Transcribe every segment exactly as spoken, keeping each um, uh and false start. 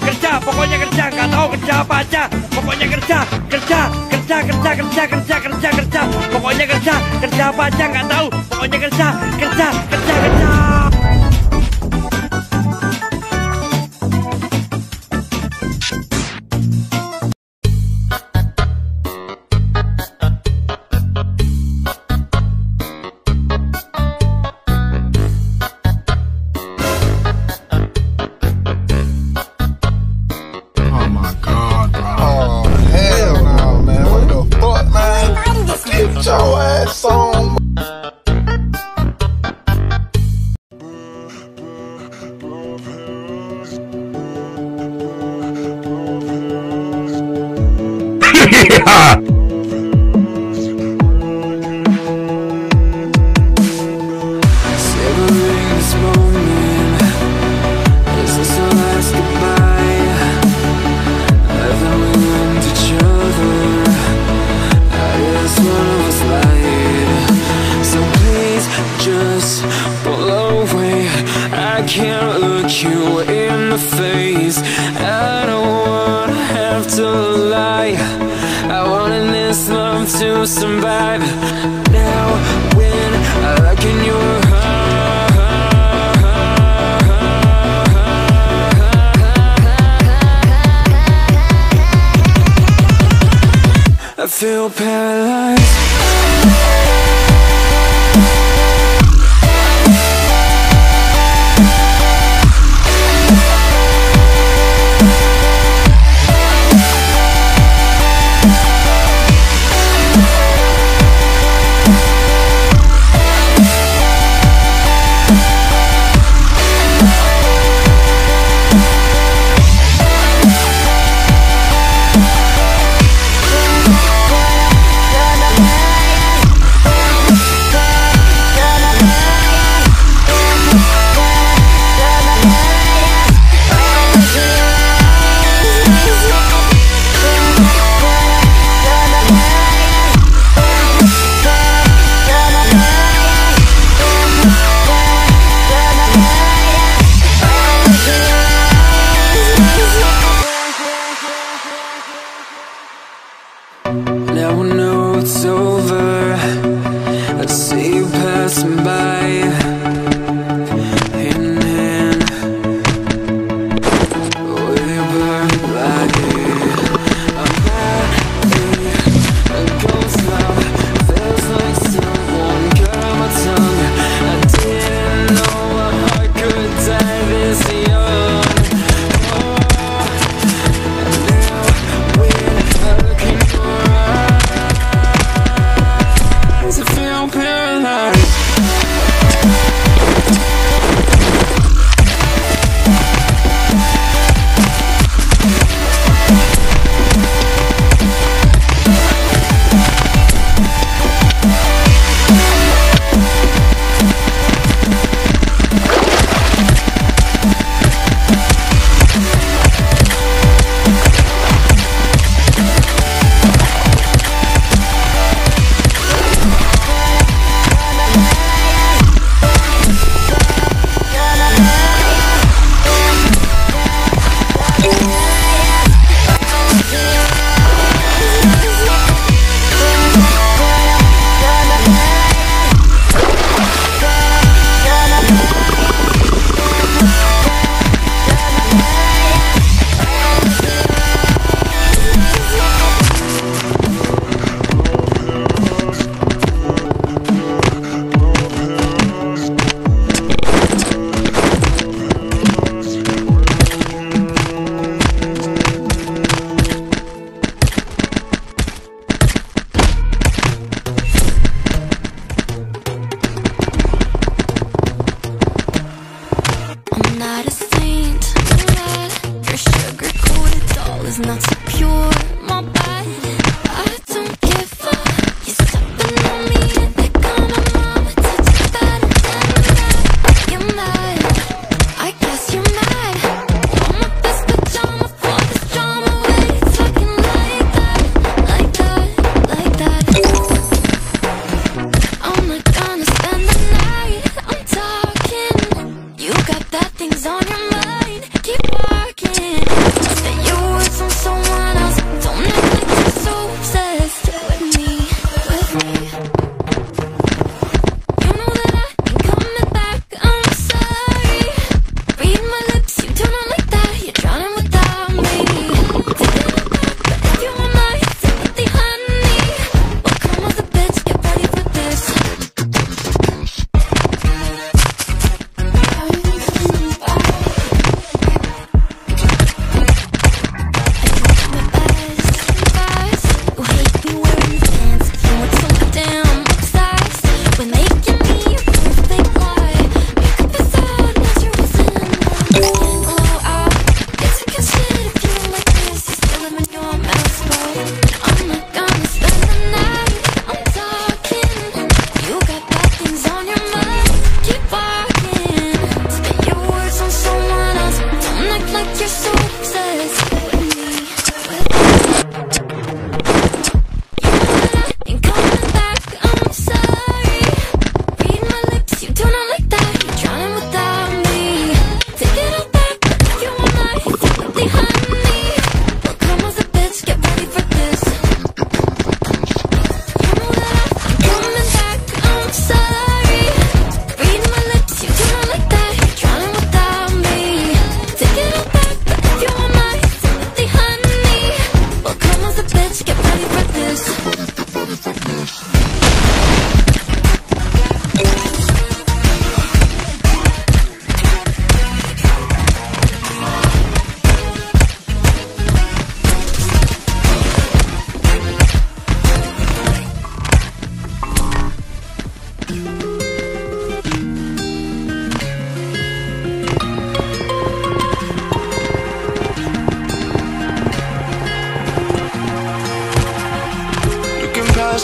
kerja, pokoknya kerja, nggak tahu kerja apa aja, pokoknya kerja, kerja, kerja, kerja, kerja, kerja, kerja, kerja, pokoknya kerja, kerja apa aja nggak tahu, pokoknya kerja, kerja, kerja, kerja. Ha! To survive now when I look in your heart I feel paralyzed. Paralyzed.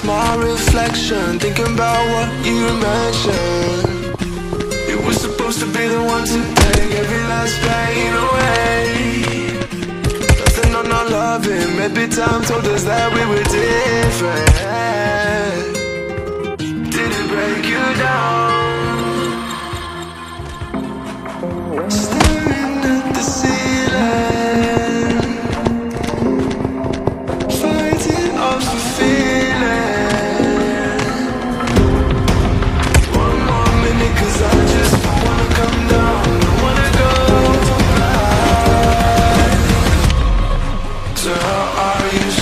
lost my reflection, thinking about what you mentioned. You were supposed to be the one to take every last pain away. Nothing on our loving, maybe time told us that we were different. Did it break you down? Staring at the ceiling, are you